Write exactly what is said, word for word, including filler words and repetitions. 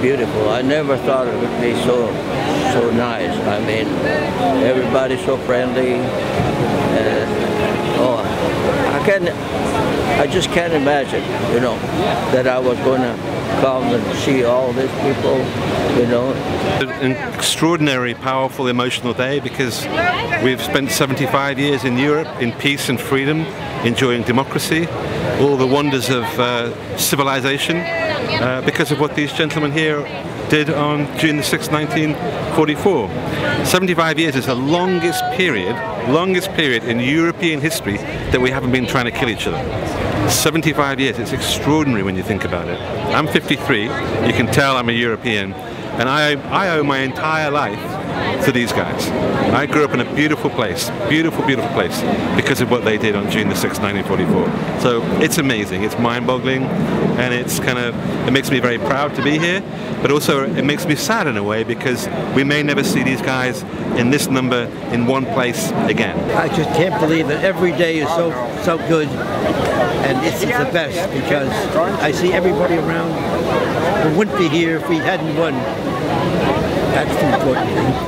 beautiful. I never thought it would be so, so nice. I mean, everybody's so friendly. And, oh, I can, I just can't imagine, you know, that I was going to come and see all these people, you know. An extraordinary, powerful, emotional day, because we've spent seventy-five years in Europe in peace and freedom, enjoying democracy, all the wonders of uh, civilization, uh, because of what these gentlemen here did on June the sixth, nineteen forty-four. seventy-five years is the longest period, longest period in European history that we haven't been trying to kill each other. seventy-five years, it's extraordinary when you think about it. I'm fifty-three, you can tell I'm a European, and I, I owe my entire life to these guys. I grew up in a beautiful place, beautiful, beautiful place, because of what they did on June the sixth, nineteen forty-four. So it's amazing, it's mind-boggling, and it's kind of, it makes me very proud to be here, but also it makes me sad in a way, because we may never see these guys in this number in one place again. I just can't believe that every day is so, so good. And this is the best, because I see everybody around who wouldn't be here if we hadn't won. That's important.